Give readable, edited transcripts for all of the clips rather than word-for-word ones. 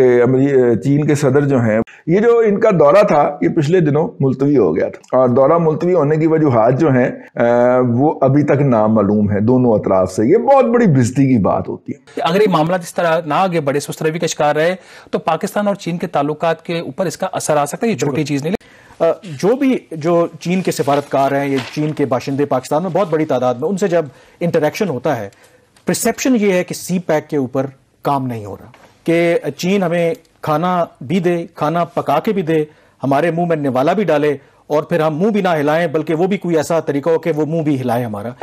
कि चीन के सदर जो हैं, ये जो इनका दौरा था ये पिछले दिनों मुलतवी हो गया था और दौरा मुलतवी होने की वजूहात जो हैं वो अभी तक नामालूम है दोनों अतराफ से। ये बहुत बड़ी बिजती की बात होती है। अगर ये मामला इस तरह ना आगे बढ़े, सुस्त रवि का शिकार रहे, तो पाकिस्तान और चीन के ताल्लुकात के ऊपर इसका असर आ सकता है। ये छोटी चीज़ नहीं। जो चीन के सफारतकार हैं, ये चीन के बाशिंदे पाकिस्तान में बहुत बड़ी तादाद में, उनसे जब इंटरेक्शन होता है, परसेप्शन ये है कि सीपैक के ऊपर काम नहीं हो रहा, कि चीन हमें खाना भी दे, खाना पका के भी दे, हमारे मुंह में निवाला भी डाले और फिर हम मुंह भी ना हिलाएं, बल्कि वो भी कोई ऐसा तरीका हो कि वो मुंह भी हिलाए हमारा।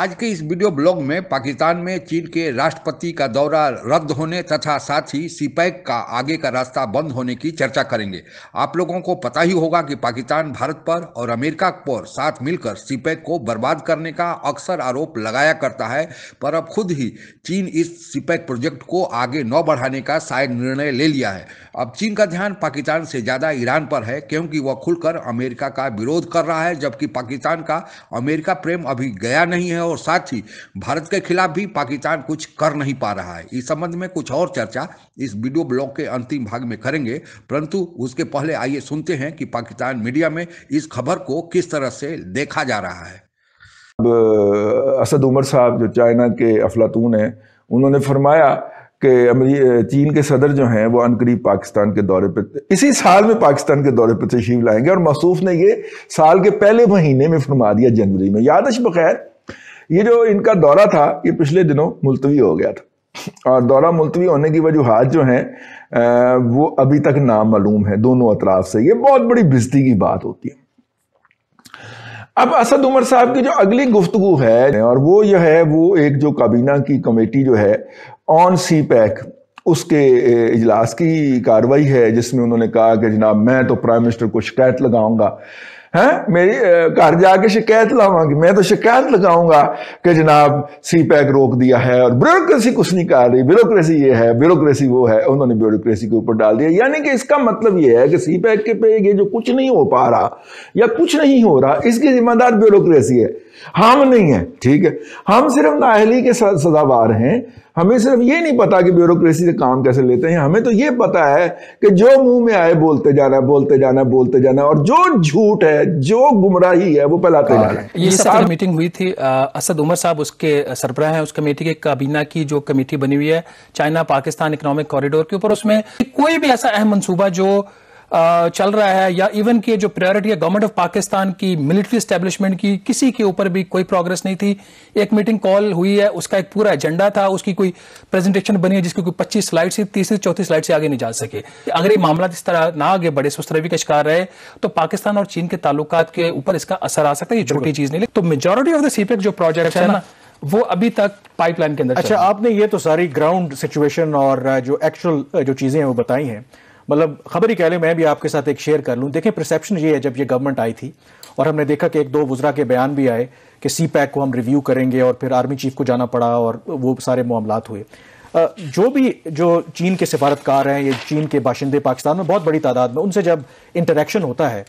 आज के इस वीडियो ब्लॉग में पाकिस्तान में चीन के राष्ट्रपति का दौरा रद्द होने तथा साथ ही सीपैक का आगे का रास्ता बंद होने की चर्चा करेंगे। आप लोगों को पता ही होगा कि पाकिस्तान भारत पर और अमेरिका पर साथ मिलकर सीपैक को बर्बाद करने का अक्सर आरोप लगाया करता है, पर अब खुद ही चीन इस सीपैक प्रोजेक्ट को आगे न बढ़ाने का शायद निर्णय ले लिया है। अब चीन का ध्यान पाकिस्तान से ज़्यादा ईरान पर है, क्योंकि वह खुलकर अमेरिका का विरोध कर रहा है, जबकि पाकिस्तान का अमेरिका प्रेम अभी गया नहीं है और साथ ही भारत के खिलाफ भी पाकिस्तान कुछ कर नहीं पा रहा है। इस संबंध में कुछ और चर्चा इस वीडियो ब्लॉग के अंतिम भाग में करेंगे, परंतु उसके पहले आइए सुनते हैं कि पाकिस्तान मीडिया में इस खबर को किस तरह से देखा जा रहा है। अब असद उमर साहब जो चाइना के अफलातून हैं, उन्होंने फरमाया कि चीन के सदर जो हैं वो अनकरीब पाकिस्तान के दौरे पर इसी साल में पाकिस्तान के दौरे पर तशरीफ लाएंगे, और मौसूफ ने ये साल के पहले महीने में फरमा दिया, जनवरी में। यादश बखैर, ये जो इनका दौरा था ये पिछले दिनों मुलतवी हो गया था और दौरा मुलतवी होने की वजूहात जो हैं वो अभी तक नामालूम है दोनों अतराफ से। ये बहुत बड़ी बिजती की बात होती है। अब असद उमर साहब की जो अगली गुफ्तगू है, और वो यह है, वो एक जो काबीना की कमेटी जो है ऑन सी पैक, उसके इजलास की कार्रवाई है, जिसमें उन्होंने कहा कि जनाब मैं तो प्राइम मिनिस्टर को शिकायत लगाऊंगा, हैं, मेरी घर जाके शिकायत लाऊंगी, मैं तो शिकायत लगाऊंगा कि जनाब सी पैक रोक दिया है और ब्यूरोक्रेसी कुछ नहीं कर रही, ब्यूरोक्रेसी ये है, ब्यूरोक्रेसी वो है। उन्होंने ब्यूरोक्रेसी के ऊपर डाल दिया। यानी कि इसका मतलब ये है कि सी पैक के पे ये जो कुछ नहीं हो पा रहा या कुछ नहीं हो रहा, इसकी जिम्मेदार ब्यूरोक्रेसी है, हम नहीं है। ठीक है, हम सिर्फ नाअहली के सजावार हैं, हमें सिर्फ ये नहीं पता कि ब्यूरोक्रेसी से काम कैसे लेते हैं, हमें तो ये पता है कि जो मुंह में आए बोलते जाना है, बोलते जाना है, बोलते जाना है, और जो झूठ है, जो गुमराही है, वो फैलाते जा रहे हैं। ये सब मीटिंग हुई थी, असद उमर साहब उसके सरबराह हैं, उस कमेटी के काबीना की जो कमेटी बनी हुई है चाइना पाकिस्तान इकोनॉमिक कॉरिडोर के ऊपर, उसमें कोई भी ऐसा अहम मनसूबा जो चल रहा है या इवन के जो प्रायोरिटी है गवर्नमेंट ऑफ पाकिस्तान की, मिलिट्री स्टैब्लिशमेंट की, किसी के ऊपर भी कोई प्रोग्रेस नहीं थी। एक मीटिंग कॉल हुई है, उसका एक पूरा एजेंडा था, उसकी कोई प्रेजेंटेशन बनी है जिसकी कोई 25 स्लाइड से 30 से 34 स्लाइड से आगे नहीं जा सके। अगर ये मामला इस तरह ना आगे बढ़े, सुस्त रवि का शिकार रहे, तो पाकिस्तान और चीन के ताल्लुकात के ऊपर इसका असर आ सकता है। ये छोटी चीज नहीं। तो मेजोरिटी ऑफ द सीपेक जो प्रोजेक्ट है ना, वो अभी तक पाइपलाइन के अंदर। अच्छा, आपने ये तो सारी ग्राउंड सिचुएशन और जो एक्चुअल जो चीजें हैं वो बताई हैं, मतलब खबर ही कह लें, मैं भी आपके साथ एक शेयर कर लूं। देखें, परसेप्शन ये है, जब ये गवर्नमेंट आई थी और हमने देखा कि एक दो वुज़रा के बयान भी आए कि सी पैक को हम रिव्यू करेंगे, और फिर आर्मी चीफ को जाना पड़ा और वो सारे मामलात हुए। जो चीन के सफारतकार हैं, ये चीन के बाशिंदे पाकिस्तान में बहुत बड़ी तादाद में, उनसे जब इंटरेक्शन होता है,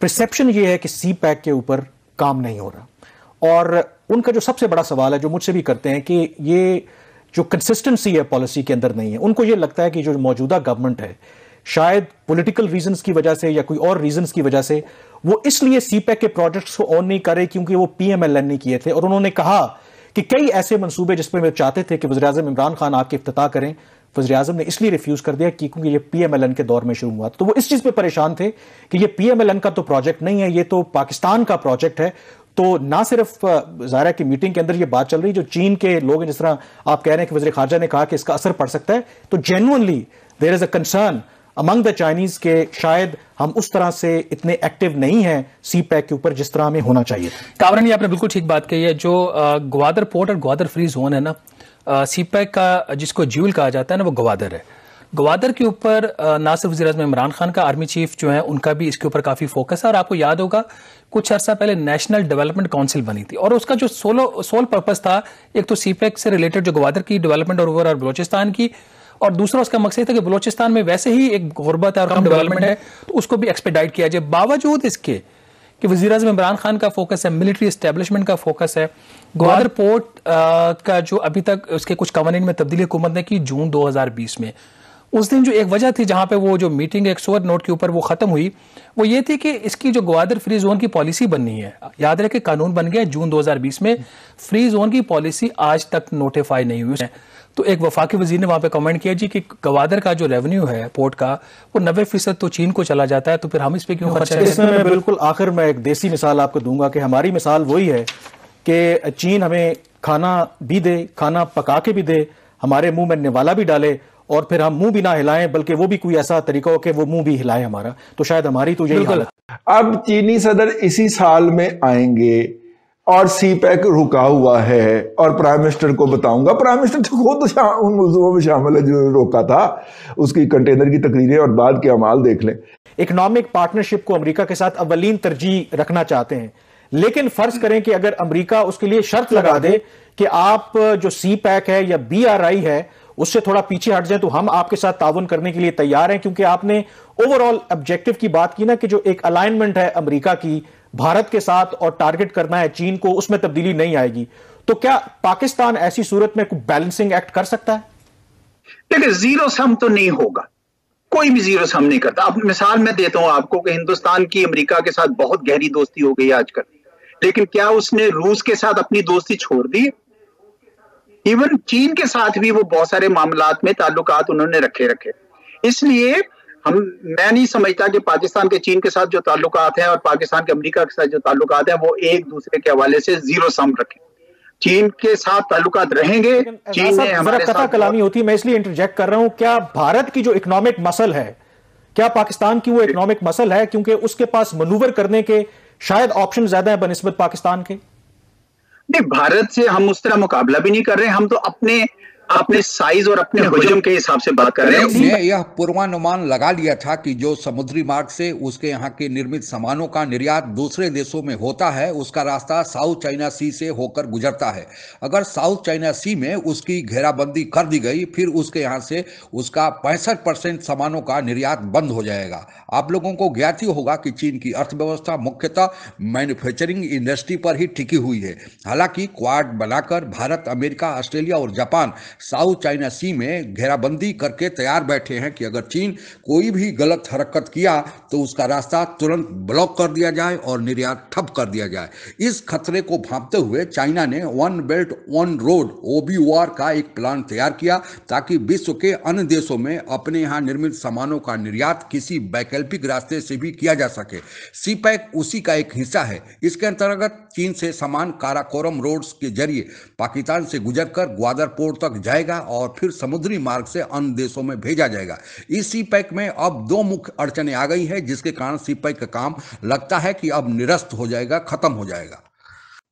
परसेप्शन ये है कि सी पैक के ऊपर काम नहीं हो रहा। और उनका जो सबसे बड़ा सवाल है, जो मुझसे भी करते हैं, कि ये जो कंसिस्टेंसी है पॉलिसी के अंदर नहीं है। उनको ये लगता है कि जो मौजूदा गवर्नमेंट है, शायद पॉलिटिकल रीजंस की वजह से या कोई और रीजंस की वजह से, वो इसलिए सीपैक के प्रोजेक्ट्स को ऑन नहीं करे क्योंकि वो पीएमएलएन नहीं किए थे। और उन्होंने कहा कि कई ऐसे मंसूबे जिस पर वे चाहते थे कि वज़ीर-ए-आज़म इमरान खान आके इफ्तिताह करें, वज़ीर-ए-आज़म ने इसलिए रिफ्यूज कर दिया क्योंकि ये पीएमएलएन के दौर में शुरू हुआ। तो वो इस चीज़ पर परेशान थे कि ये पीएमएलएन का तो प्रोजेक्ट नहीं है, ये तो पाकिस्तान का प्रोजेक्ट है। तो ना सिर्फ ज़ाहिर है कि मीटिंग के अंदर ये बात चल रही, जो चीन के लोग हैं, जिस तरह आप कह रहे हैं कि वज़ीर ख़ारजा ने कहा कि इसका असर पड़ सकता है, तो genuinely there is a concern among the Chinese के शायद हम उस तरह से इतने एक्टिव नहीं हैं सीपैक के ऊपर जिस तरह हमें होना चाहिए। कावरानी, आपने बिल्कुल ठीक बात कही है। जो ग्वादर पोर्ट और ग्वादर फ्री जोन है ना, सीपैक का जिसको ज्यूल कहा जाता है ना, वो ग्वादर है। ग्वादर के ऊपर ना सिर्फ वज़ीर-ए-आज़म इमरान खान का, आर्मी चीफ जो है उनका भी इसके ऊपर काफ़ी फोकस है। और आपको याद होगा कुछ अर्सा पहले नेशनल डेवलपमेंट काउंसिल बनी थी, और उसका जो सोल पर्पज़ था, एक तो सीपैक से रिलेटेड जो ग्वादर की डेवलपमेंट और ओवर और बलोचिस्तान की, और दूसरा उसका मकसद था कि बलोचिस्तान में वैसे ही एक गुरबत है और कम डेवलपमेंट है, तो उसको भी एक्सपेडाइट किया जाए। बावजूद इसके कि वज़ीर-ए-आज़म इमरान खान का फोकस है, मिलिट्री इस्टेब्लिशमेंट का फोकस है। ग्वादर पोर्ट का जो अभी तक उसके कुछ कवानीन में तब्दीली हुकूमत ने की जून 2020 में, उस दिन जो एक वजह थी जहाँ पे वो जो मीटिंग एक सोवर नोट के ऊपर वो ख़त्म हुई, वो ये थी कि इसकी जो ग्वादर फ्री जोन की पॉलिसी बननी है, याद रहे कि कानून बन गया जून 2020 में, फ्री जोन की पॉलिसी आज तक नोटिफाई नहीं हुई। तो एक वफाकी वजीर ने वहाँ पे कमेंट किया जी कि ग्वादर का जो रेवेन्यू है पोर्ट का वो 90% तो चीन को चला जाता है, तो फिर हम इस पर क्यों खर्च करें। इसमें मैं बिल्कुल आखिर में एक देसी मिसाल आपको दूंगा कि हमारी मिसाल वही है कि चीन हमें खाना भी दे, खाना पका के भी दे, हमारे मुँह में निवाला भी डाले और फिर हम मुंह भी ना हिलाएं, बल्कि वो भी कोई ऐसा तरीका हो कि वो मुंह भी हिलाए हमारा, तो शायद हमारी तो यही हालत। अब चीनी सदर इसी साल में आएंगे और सीपैक रुका हुआ है और प्राइम मिनिस्टर को बताऊंगा, प्राइम मिनिस्टर तो खुद उन मौजूदों में शामिल है जो रोका था, उसकी कंटेनर की तकरीरें और बाद के अमाल देख लें। इकोनॉमिक पार्टनरशिप को अमरीका के साथ अव्वलीन तरजीह रखना चाहते हैं, लेकिन फर्ज करें कि अगर अमरीका उसके लिए शर्त लगा दे कि आप जो सीपैक है या BRI है उससे थोड़ा पीछे हट जाए तो हम आपके साथ ताउन करने के लिए तैयार हैं, क्योंकि आपने ओवरऑल ऑब्जेक्टिव की बात की ना कि जो एक अलाइनमेंट है अमेरिका की भारत के साथ और टारगेट करना है चीन को, उसमें तब्दीली नहीं आएगी, तो क्या पाकिस्तान ऐसी सूरत में कोई बैलेंसिंग एक्ट कर सकता है? देखिए, जीरो सम तो नहीं होगा, कोई भी जीरो सम नहीं करता। अब मिसाल मैं देता हूं आपको कि हिंदुस्तान की अमेरिका के साथ बहुत गहरी दोस्ती हो गई आजकल, लेकिन क्या उसने रूस के साथ अपनी दोस्ती छोड़ दी? इवन चीन के साथ भी वो बहुत सारे मामलात में ताल्लुकात उन्होंने रखे। इसलिए मैं नहीं समझता कि पाकिस्तान के चीन के साथ जो ताल्लुकात हैं और पाकिस्तान के अमेरिका के साथ जो ताल्लुकात हैं वो एक दूसरे के हवाले से जीरो सम रखें। चीन के साथ ताल्लुकात रहेंगे। चीन ने हमारे साथ कलामी होती, मैं इसलिए इंटरजेक्ट कर रहा हूं, क्या भारत की जो इकोनॉमिक मसल है, क्या पाकिस्तान की वो इकोनॉमिक मसल है? क्योंकि उसके पास मनूवर करने के शायद ऑप्शन ज्यादा है बनिस्बत पाकिस्तान के। नहीं, भारत से हम उस तरह मुकाबला भी नहीं कर रहे हैं, हम तो अपने साइज और अपने हजम के हिसाब से बात कर रहे हैं। उसने यह पूर्वानुमान लगा लिया था कि जो समुद्री मार्ग से उसके यहाँ के निर्मित सामानों का निर्यात दूसरे देशों में होता है उसका रास्ता साउथ चाइना सी से होकर गुजरता है। अगर साउथ चाइना सी में उसकी घेराबंदी कर दी गई फिर उसके यहाँ से उसका 65% सामानों का निर्यात बंद हो जाएगा। आप लोगों को ज्ञात ही होगा कि चीन की अर्थव्यवस्था मुख्यतः मैन्युफैक्चरिंग इंडस्ट्री पर ही टिकी हुई है। हालांकि क्वाड बनाकर भारत, अमेरिका, ऑस्ट्रेलिया और जापान साउथ चाइना सी में घेराबंदी करके तैयार बैठे हैं कि अगर चीन कोई भी गलत हरकत किया तो उसका रास्ता तुरंत ब्लॉक कर दिया जाए और निर्यात ठप कर दिया जाए। इस खतरे को भांपते हुए चाइना ने one belt one road OBOR का एक प्लान तैयार किया ताकि विश्व के अन्य देशों में अपने यहाँ निर्मित सामानों का निर्यात किसी वैकल्पिक रास्ते से भी किया जा सके। सीपैक उसी का एक हिस्सा है। इसके अंतर्गत चीन से सामान काराकोरम रोड्स के जरिए पाकिस्तान से गुजरकर ग्वादर पोर्ट तक जाएगा और फिर समुद्री मार्ग से अन्य देशों में भेजा जाएगा। इस सीपैक में अब दो मुख्य अड़चने आ गई है जिसके कारण सीपैक का काम लगता है कि अब निरस्त हो जाएगा, खत्म हो जाएगा।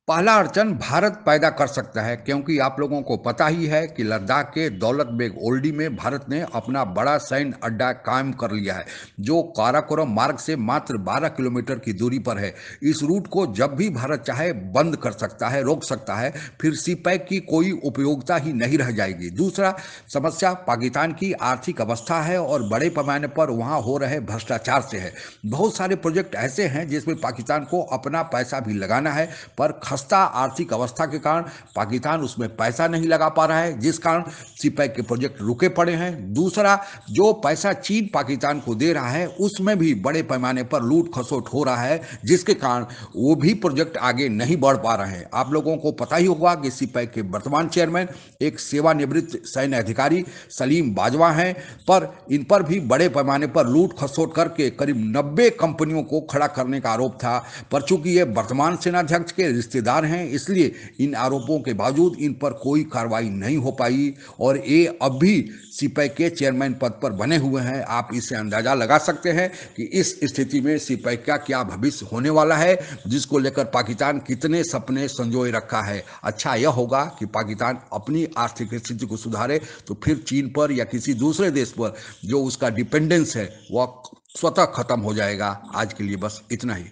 पहला अड़चन भारत पैदा कर सकता है, क्योंकि आप लोगों को पता ही है कि लद्दाख के दौलत बेग ओल्डी में भारत ने अपना बड़ा सैन्य अड्डा कायम कर लिया है जो काराकोरम मार्ग से मात्र 12 किलोमीटर की दूरी पर है। इस रूट को जब भी भारत चाहे बंद कर सकता है, रोक सकता है, फिर सीपैक की कोई उपयोगिता ही नहीं रह जाएगी। दूसरा समस्या पाकिस्तान की आर्थिक अवस्था है और बड़े पैमाने पर वहाँ हो रहे भ्रष्टाचार से है। बहुत सारे प्रोजेक्ट ऐसे हैं जिसमें पाकिस्तान को अपना पैसा भी लगाना है पर खस्ता आर्थिक अवस्था के कारण पाकिस्तान उसमें पैसा नहीं लगा पा रहा है, जिस कारण सीपैक के प्रोजेक्ट रुके पड़े हैं। दूसरा, जो पैसा चीन पाकिस्तान को दे रहा है उसमें भी बड़े पैमाने पर लूट खसोट हो रहा है, जिसके कारण वो भी प्रोजेक्ट आगे नहीं बढ़ पा रहे हैं। आप लोगों को पता ही होगा कि सीपैक के वर्तमान चेयरमैन एक सेवानिवृत्त सैन्य अधिकारी सलीम बाजवा हैं, पर इन पर भी बड़े पैमाने पर लूट खसोट करके करीब 90 कंपनियों को खड़ा करने का आरोप था, पर चूंकि ये वर्तमान सेनाध्यक्ष के रिश्तेदार हैं इसलिए इन आरोपों के बावजूद इन पर कोई कार्रवाई नहीं हो पाई और ये अब भी सीपैक के चेयरमैन पद पर बने हुए हैं। आप इससे अंदाजा लगा सकते हैं कि इस स्थिति में सीपैक का क्या भविष्य होने वाला है, जिसको लेकर पाकिस्तान कितने सपने संजोए रखा है। अच्छा यह होगा कि पाकिस्तान अपनी आर्थिक स्थिति को सुधारे तो फिर चीन पर या किसी दूसरे देश पर जो उसका डिपेंडेंस है वह स्वतः खत्म हो जाएगा। आज के लिए बस इतना ही।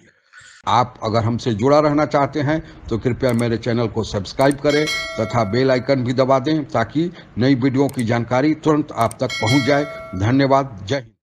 आप अगर हमसे जुड़ा रहना चाहते हैं तो कृपया मेरे चैनल को सब्सक्राइब करें तथा बेल आइकन भी दबा दें ताकि नई वीडियो की जानकारी तुरंत आप तक पहुंच जाए। धन्यवाद। जय हिंद।